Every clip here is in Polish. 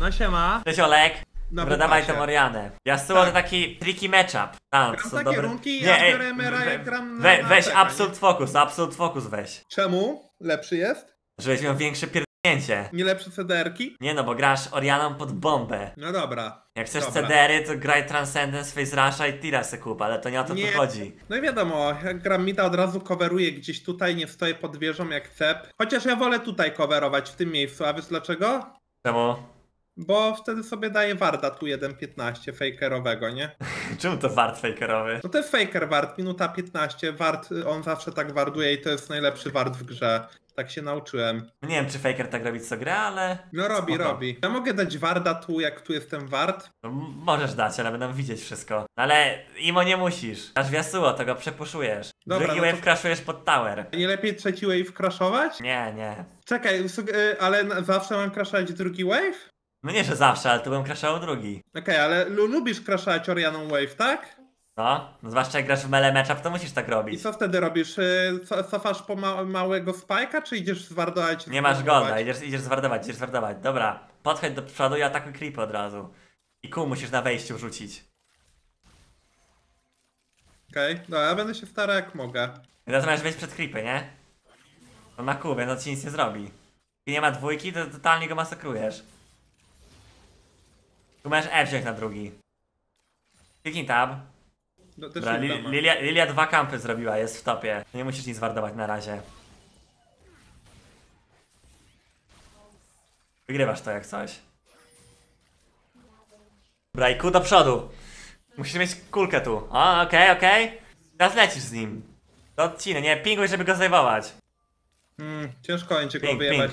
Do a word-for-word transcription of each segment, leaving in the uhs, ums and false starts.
No siema. Cześć Olek. No dobra, dawaj tą Oriannę. Yasuo tak. To taki tricky matchup. Tam, gram takie dobre... runki, nie, ja ej, we, gram na, we, na Weź czeka, Absolute Focus, Absolute Focus weź. Czemu? Lepszy jest? Żebyś miał większe pierdnięcie. Nie lepsze cederki? Nie no, bo grasz Orianną pod bombę. No dobra. Jak chcesz dobra. cedery, to graj Transcendence, Face Rusha i Tira se kup, ale to nie o to nie. tu chodzi. No i wiadomo, jak gram mida, od razu coveruję gdzieś tutaj, nie stoję pod wieżą jak cep. Chociaż ja wolę tutaj coverować w tym miejscu, a wiesz dlaczego? Czemu? Bo wtedy sobie daje warda tu jeden piętnaście fakerowego, nie? Czym to ward fakerowy? No to jest faker ward, minuta piętnaście, ward, on zawsze tak warduje i to jest najlepszy ward w grze. Tak się nauczyłem. Nie wiem, czy faker tak robi co gra, ale... No robi, Spoko. robi. Ja mogę dać warda tu, jak tu jestem ward? No, możesz dać, ale będę widzieć wszystko. Ale imo nie musisz. Aż w Yasuo, to go przepuszujesz. Dobra, Drugi no wave to... crashujesz pod tower. Nie lepiej trzeci wave crashować? Nie, nie. Czekaj, ale zawsze mam crashować drugi wave? No nie, że zawsze, ale tu bym crashował drugi. Okej, okay, ale lubisz crashować Orianną wave, tak? No, no zwłaszcza jak grasz w melee matchup, to musisz tak robić. I co wtedy robisz? Cofasz po ma małego spajka, czy idziesz zwardować? Nie masz golda, idziesz, idziesz zwardować, idziesz zwardować. Dobra, podchodź do przodu i atakuj creepy od razu. I kół musisz na wejściu rzucić. Okej, okay. No ja będę się starał jak mogę. Teraz masz wejść przed creepy, nie? On ma kół, więc on ci nic nie zrobi. I nie ma dwójki, to totalnie go masakrujesz. Tu masz E wziąć na drugi. Kliknij tab. No, Dobra, li, Lilia, Lilia dwa kampy zrobiła, jest w topie. Nie musisz nic wardować na razie. Wygrywasz to jak coś. Dobra, i kół do przodu. Musisz mieć kulkę tu. O, okej, okej. Teraz lecisz z nim. To odcinę, nie? Pinguj, żeby go zajmować. Mm, ciężko będzie go wyjebać.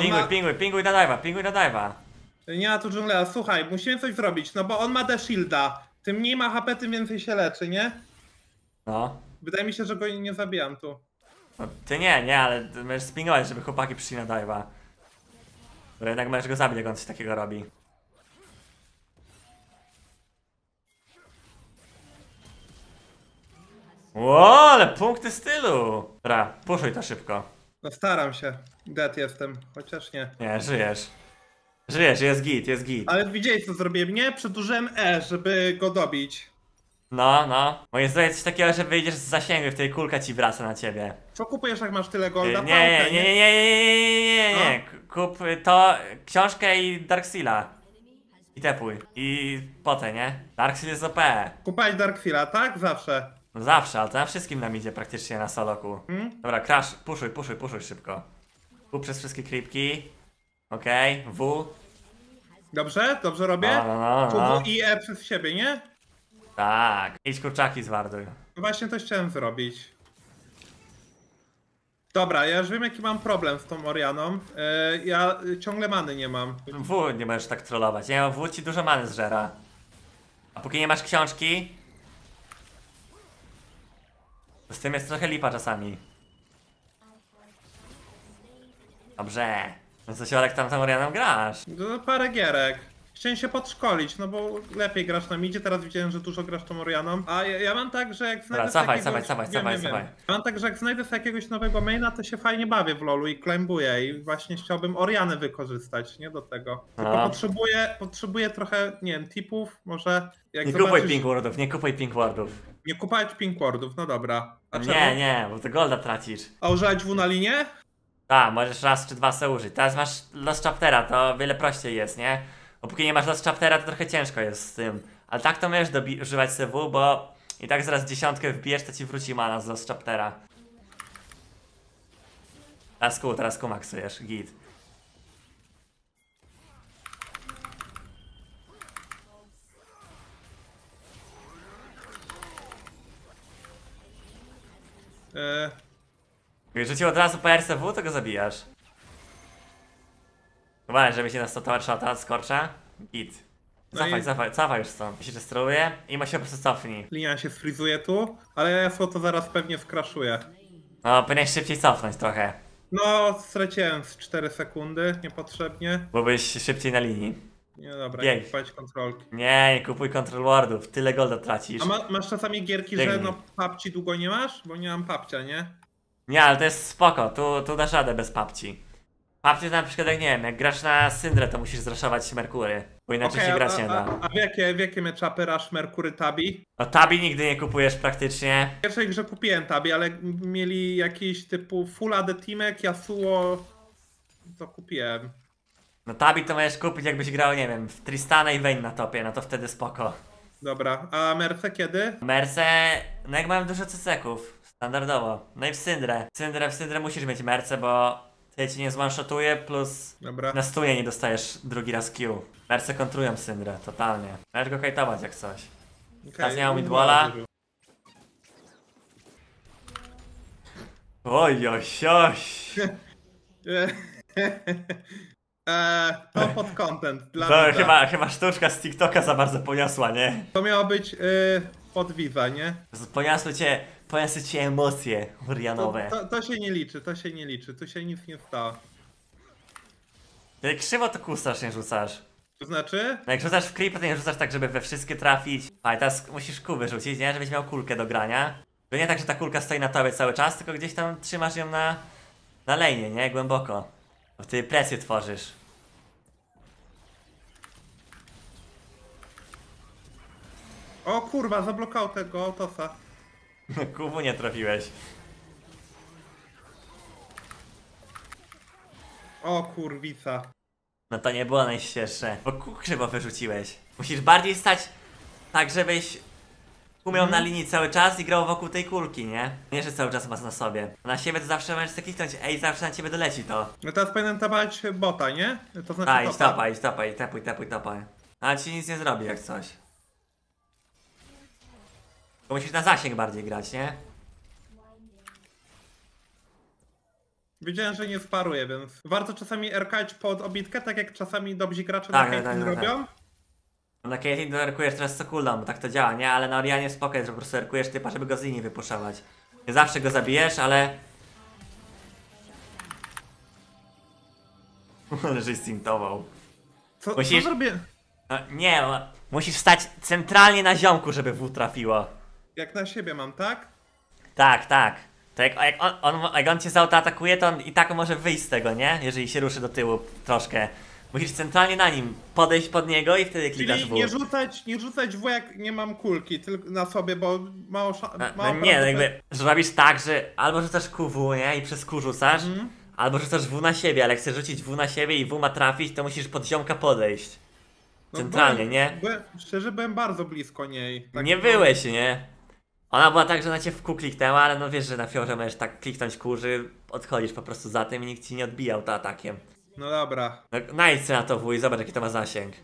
Pinguj, ma... pinguj, pinguj na dive'a, pinguj na dive'a. Nie ma tu dżunglera, słuchaj, musimy coś zrobić, no bo on ma The Shielda. Tym mniej ma H P, tym więcej się leczy, nie? No. Wydaje mi się, że go nie zabijam tu. No, ty nie, nie, ale możesz spingować, żeby chłopaki przyszli na dive'a. Bo jednak możesz go zabić, jak on coś takiego robi. Ło, ale punkty stylu! Dobra, puszuj to szybko. No staram się. Dead jestem, chociaż nie. Nie, żyjesz. Żyjesz, jest git, jest git. Ale widziałeś co zrobiłem, nie? Przedłużyłem E, żeby go dobić. No, no. Moje zdrowie coś takiego, że wyjdziesz z zasięgu i w tej kulka ci wraca na ciebie. Co kupujesz jak masz tyle golda? Nie, nie, nie, nie, nie, nie, nie. Kup to, książkę i Dark Seala. I tepuj. I potę, nie? Dark Seal jest O P. Kupałeś Dark Seala, tak? Zawsze. No zawsze, ale to na wszystkim nam idzie praktycznie na soloku. Hmm? Dobra, crash, puszuj, puszuj, puszuj szybko. Kup przez wszystkie creepki. Okej, okay, W. Dobrze? Dobrze robię? No, no, no. W i E przez siebie, nie? Tak. Idź kurczaki zwarduj. No właśnie to chciałem zrobić. Dobra, ja już wiem jaki mam problem z tą Orianną. Yy, ja ciągle many nie mam. W nie możesz tak trollować. Nie, W ci dużo many zżera. A póki nie masz książki... Z tym jest trochę lipa czasami. Dobrze. No co się Olek tam tam Orianną grasz? No parę gierek. Chciałem się podszkolić, no bo lepiej grasz na midzie, teraz widziałem, że dużo grasz tą Orianną. A ja, ja mam tak, że jak znajdę Dobra, cofaj, jakiegoś... cofaj, cofaj. Mam tak, że jak znajdę sobie jakiegoś nowego maina, to się fajnie bawię w lolu i klembuję. I właśnie chciałbym Oriannę wykorzystać, nie do tego. Tylko no. potrzebuję, potrzebuję trochę, nie wiem, tipów, może... Jak nie zobaczysz... kupuj pink wardów, nie kupuj pink wardów. Nie kupować pink wardów, no dobra. A nie, czemu? Nie, bo to golda tracisz. A używać W na linię? A, możesz raz czy dwa se użyć. Teraz masz Lost Chaptera, to wiele prościej jest, nie? Bo póki nie masz Lost Chaptera, to trochę ciężko jest z tym. Ale tak to możesz używać C W, bo i tak zaraz dziesiątkę wbijesz, to ci wróci mana z Lost Chaptera. Teraz kół, teraz kół maksujesz, git. Eee... Jeżeli ci od razu po R C W, to go zabijasz. Uważaj, żeby się na sto tower shota skorcza. Git. Cofaj, no i... cofaj, cofaj już stąd. Jeśli się destruuje i ma się po prostu cofnij. Linia się sfrizuje tu, ale ja to zaraz pewnie skraszuje. No, powinieneś szybciej cofnąć trochę. No, straciłem z cztery sekundy niepotrzebnie. Byłbyś szybciej na linii. Nie, dobra, Bieg. nie kupować kontrolki. Nie, nie kupuj control wardów, tyle golda tracisz. A ma, masz czasami gierki, Biegnie. że no papci długo nie masz? Bo nie mam papcia, nie? Nie, ale to jest spoko, tu, tu dasz radę bez papci. Patrzcie na przykład, jak nie wiem, jak grasz na Syndrę, to musisz zraszować Merkury, bo inaczej okay, się grać a, nie da. A, a w jakie, w jakie meczapy rasz Merkury Tabi? No Tabi nigdy nie kupujesz praktycznie. W pierwszej grze kupiłem Tabi, ale mieli jakiś typu full A D teamek, Yasuo, to kupiłem. No Tabi to możesz kupić, jakbyś grał, nie wiem, w Tristanę i Vayne na topie, no to wtedy spoko. Dobra, a Merce kiedy? Merce, no jak mam dużo ceseków, standardowo. No i w Syndrę. W Syndrę, w Syndrę musisz mieć Merce, bo ja ci nie zone-shotuje, plus dobra, na stunie nie dostajesz drugi raz Q. Merce kontrują Syndrę, totalnie. Możesz go kajtować jak coś. Okay, teraz nie mam midwalla. Oj, oj, oj. Eee, to pod content dla to widza. Chyba, chyba sztuczka z TikToka za bardzo poniosła, nie? To miało być yy, pod widza, nie? Poniosły cię, poniosły cię emocje Orianowe. To, to, to się nie liczy, to się nie liczy, tu się nic nie stało. Jak krzywo to kusasz, nie rzucasz. To znaczy? No jak rzucasz w creep, to nie rzucasz tak, żeby we wszystkie trafić. A teraz musisz kół wyrzucić, nie? Żebyś miał kulkę do grania. To nie tak, że ta kulka stoi na tobie cały czas, tylko gdzieś tam trzymasz ją na, na lejnie, nie? Głęboko. Bo ty presję tworzysz. O kurwa, zablokował tego autosa. Kubu nie trafiłeś. O kurwica. No to nie było najświeższe, bo ku krzywo wyrzuciłeś. Musisz bardziej stać tak, żebyś umiał na linii cały czas i grał wokół tej kulki, nie? Nie, że cały czas masz na sobie. Na siebie to zawsze możesz kliknąć, ej, zawsze na ciebie doleci to. No teraz powinienem tapać bota, nie? To znaczy a, idź topa, idź topa, i tapuj, tapuj, topaj. A ci nic nie zrobi jak coś. Bo musisz na zasięg bardziej grać, nie? Wiedziałem, że nie sparuję, więc warto czasami erkać pod obitkę, tak jak czasami dobrzy gracze tak, na tak, tak, robią. Tak. Na Caitlyn to erkujesz teraz co cooldown, bo tak to działa, nie? Ale na Orianie spokojnie, że po prostu erkujesz typa, żeby go z linii wypuszować. Nie zawsze go zabijesz, ale... Ale żeś zintował. Co, musisz... co zrobię? No, nie, no, musisz stać centralnie na ziomku, żeby W trafiło. Jak na siebie mam, tak? Tak, tak. To jak, jak, on, on, jak on cię zaatatakuje, to on i tak może wyjść z tego, nie? Jeżeli się ruszy do tyłu troszkę. Musisz centralnie na nim podejść pod niego i wtedy klikasz W. Nie rzucać, nie rzucać W jak nie mam kulki tylko na sobie, bo mało szans. No, no nie, no jakby robisz tak, że albo rzucasz Q W, nie? I przez Q rzucasz, mm-hmm. albo rzucasz W na siebie, ale jak chcesz rzucić W na siebie i W ma trafić, to musisz pod ziomka podejść. Centralnie, no byłem, nie? Byłem, szczerze byłem bardzo blisko niej. Tak nie byłeś, nie? Ona była tak, że na cię w Q kliknęła, ale no wiesz, że na Fiorze możesz tak kliknąć Q, że odchodzisz po prostu za tym i nikt ci nie odbijał to atakiem. No dobra. Najdź na to wuj, zobacz jaki to ma zasięg.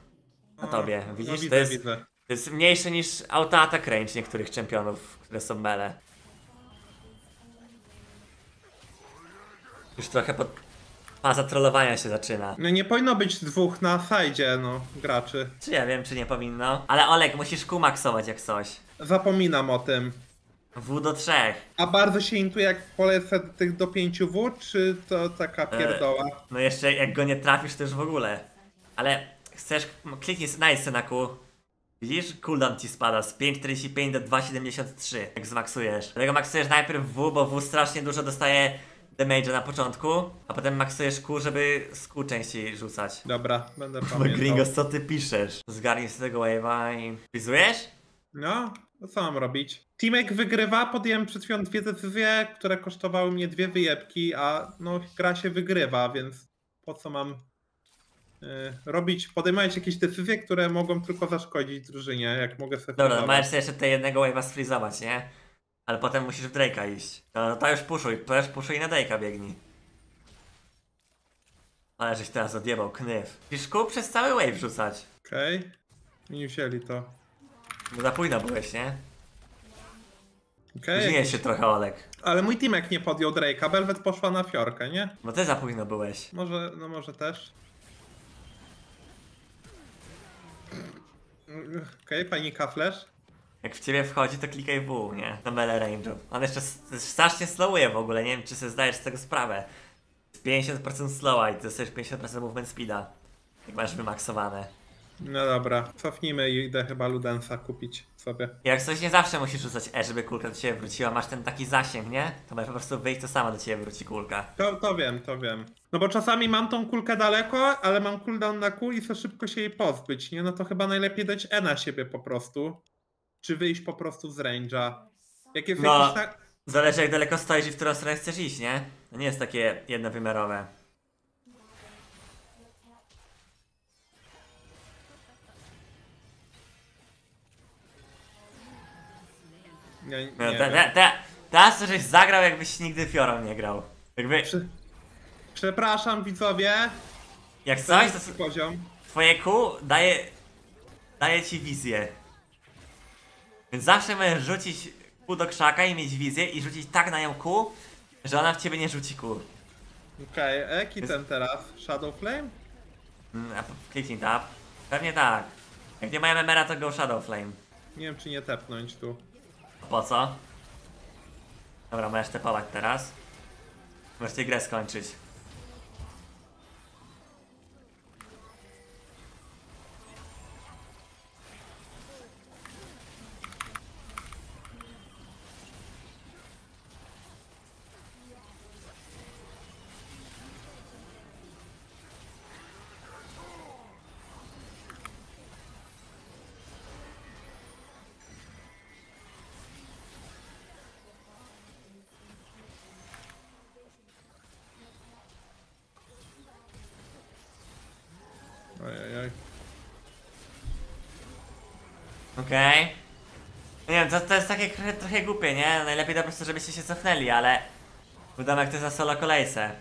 Na tobie, widzisz? No, widzę, to, jest, widzę. To jest mniejsze niż auto-atak range niektórych czempionów, które są mele. Już trochę pod... faza trollowania się zaczyna. No nie powinno być dwóch na sajdzie, no, graczy. Czy ja wiem, czy nie powinno? Ale Olek, musisz kumaksować jak coś. Zapominam o tym. W do trzech. A bardzo się intuje jak polecę tych do pięciu W, czy to taka pierdoła? Eee, no jeszcze jak go nie trafisz też w ogóle. Ale chcesz, kliknij nice na Q. Widzisz? Cooldown ci spada z pięć czterdzieści pięć do dwa siedemdziesiąt trzy, jak zmaksujesz. Dlatego maksujesz najpierw W, bo W strasznie dużo dostaje damage'a na początku, a potem maksujesz Q, żeby z Q częściej rzucać. Dobra, będę pamiętał. Gringos, co ty piszesz? Zgarnij z tego wave'a i... Wizujesz? No, no co mam robić? Teamek wygrywa, podjąłem przed chwilą dwie decyzje, które kosztowały mnie dwie wyjebki, a no gra się wygrywa, więc po co mam yy, robić, podejmować jakieś decyzje, które mogą tylko zaszkodzić drużynie, jak mogę sobie... Dobra, no możesz sobie jeszcze te jednego wave'a sfrizować, nie? Ale potem musisz w Drake'a iść. No to już puszuj, to już puszuj i na Drake'a biegnij. Ale żeś teraz odjebał knyw. Piszku przez cały wave rzucać. Okej, okay. Nie wzięli to. No za późno byłeś, nie? Okay, jakiś... się trochę, Olek. Ale mój teamek nie podjął Drake'a, Belwet poszła na fiorkę, nie? No ty za późno byłeś. Może, no może też. Okej, okay, panika flash. Jak w ciebie wchodzi, to klikaj W, nie? Na melee range'u. On jeszcze strasznie slowuje w ogóle, nie wiem czy sobie zdajesz z tego sprawę. pięćdziesiąt procent slowa i ty dostajesz pięćdziesiąt procent movement speeda. Jak masz wymaksowane. No dobra, cofnijmy i idę chyba Ludensa kupić sobie. Jak coś nie zawsze musisz rzucać E, żeby kulka do ciebie wróciła, masz ten taki zasięg, nie? To masz po prostu wyjść, to sama do ciebie wróci kulka. To, to wiem, to wiem. No bo czasami mam tą kulkę daleko, ale mam cooldown na kul i chcę szybko się jej pozbyć, nie? No to chyba najlepiej dać E na siebie po prostu. Czy wyjść po prostu z range'a. Jak jest no, jakiś tak... zależy jak daleko stoisz i w którą stronę chcesz iść, nie? To nie jest takie jednowymiarowe. Nie, nie no, ta, ta, ta, ta, ta, żeś zagrał, jakbyś nigdy Fiorą nie grał. Jakby... Prze Przepraszam widzowie. Jak coś, to poziom. Twoje kół daje, daje ci wizję. Więc zawsze możesz rzucić kół do krzaka i mieć wizję i rzucić tak na nią kół, że ona w ciebie nie rzuci kół. Okej, okay, jaki ten teraz? Shadowflame? Clicking tab. Pewnie tak. Jak nie mają memera, to go Shadowflame. Nie wiem, czy nie tepnąć tu. Po co? Dobra, możesz tepować teraz. Możesz tę grę skończyć. Okej. Okay. Nie wiem, to, to jest takie trochę, trochę głupie, nie? Najlepiej po prostu, żebyście się cofnęli, ale... Udamy, jak to jest na solo kolejce.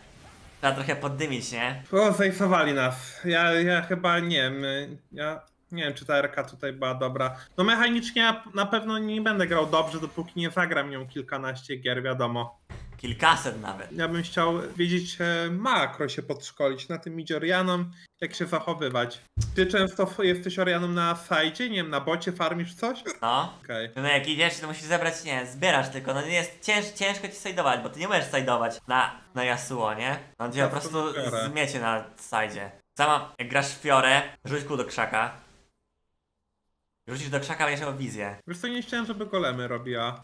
Trzeba trochę poddymić, nie? O, zajfowali nas. Ja, ja chyba nie wiem. Ja nie wiem, czy ta R K tutaj była dobra. No mechanicznie ja na pewno nie będę grał dobrze, dopóki nie zagram nią kilkanaście gier, wiadomo. Kilkaset nawet. Ja bym chciał wiedzieć makro się podszkolić, na tym idzie Orianną, jak się zachowywać. Ty często jesteś Orianną na sajdzie, nie wiem, na bocie farmisz coś? No. Okay. No jak idziesz, to musisz zebrać, nie, zbierasz tylko, no nie jest cięż, ciężko ci sajdować, bo ty nie możesz sajdować na, na Yasuo, nie? On cię po prostu zmiecie na sajdzie. Sama, jak grasz w Fiorę, rzuć kół do krzaka. Rzucisz do krzaka, będziesz miał wizję. Wiesz co, nie chciałem, żeby golemy robiła.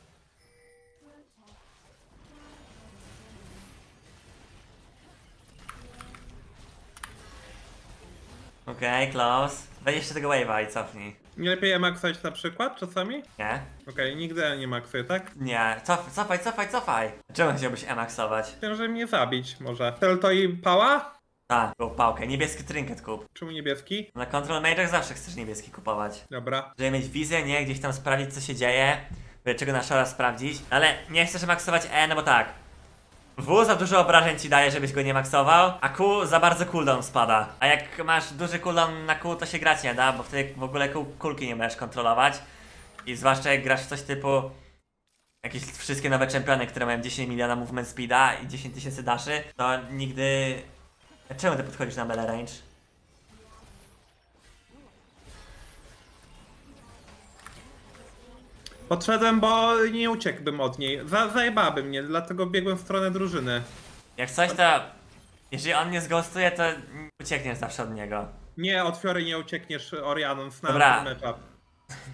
Okej, okay, close. Weź jeszcze tego wave'a i cofnij. Nie lepiej je maxować na przykład czasami? Nie. Okej, okay, nigdy nie maxuję, tak? Nie, cof cofaj, cofaj, cofaj. Czemu chciałbyś e maxować? Wiem, że mnie zabić może. Cel to i pała? Tak, tą pałkę. Niebieski trinket kup. Czemu niebieski? Na Control Major zawsze chcesz niebieski kupować. Dobra. Żeby mieć wizję, nie? Gdzieś tam sprawdzić, co się dzieje. Czego na szora sprawdzić. Ale nie chcesz maxować E, no bo tak. W za dużo obrażeń ci daje, żebyś go nie maksował, a Q za bardzo cooldown spada. A jak masz duży cooldown na Q, to się grać nie da, bo wtedy w ogóle kulki nie możesz kontrolować. I zwłaszcza jak grasz w coś typu jakieś wszystkie nowe czempiony, które mają dziesięć miliona movement speeda i dziesięć tysięcy daszy, to nigdy... Czemu ty podchodzisz na melee range? Podszedłem, bo nie uciekłbym od niej. Za, zajebałabym mnie, dlatego biegłem w stronę drużyny. Jak coś to... Jeżeli on mnie zghostuje, to uciekniesz zawsze od niego. Nie, od Fiory nie uciekniesz Orianną. Dobra.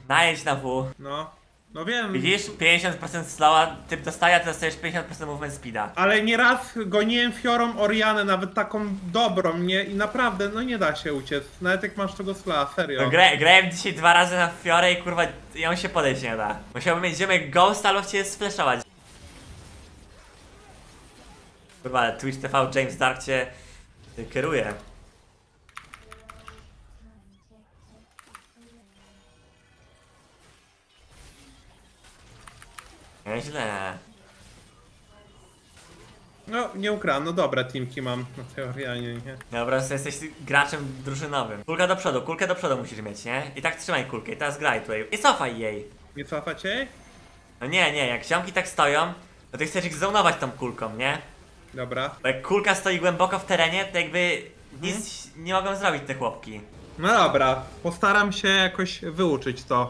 Najedź na W. No. No wiem. Widzisz? pięćdziesiąt procent slowa, typ dostaje, a ty dostajesz pięćdziesiąt procent movement speeda. Ale nieraz goniłem Fiorą Oriannę, nawet taką dobrą, nie? I naprawdę, no nie da się uciec. Nawet jak masz tego slowa, serio. No, gra, grałem dzisiaj dwa razy na Fiorę i kurwa, ją się podejść nie da. Musiałbym mieć ziomek ghost albo cię splashować. Kurwa, Twitch T V James Dark cię kieruje. Nieźle. No, nie ukradłem, no dobra, teamki mam na teorianie, nie? Dobra, to jesteś graczem drużynowym. Kulka do przodu, kulkę do przodu musisz mieć, nie? I tak trzymaj kulkę i teraz graj tutaj. I cofaj jej. Nie cofać jej? No nie, nie, jak ziomki tak stoją, to ty chcesz ich zonować tą kulką, nie? Dobra. Bo jak kulka stoi głęboko w terenie, to jakby nic hmm? nie mogą zrobić te chłopki. No dobra, postaram się jakoś wyuczyć to.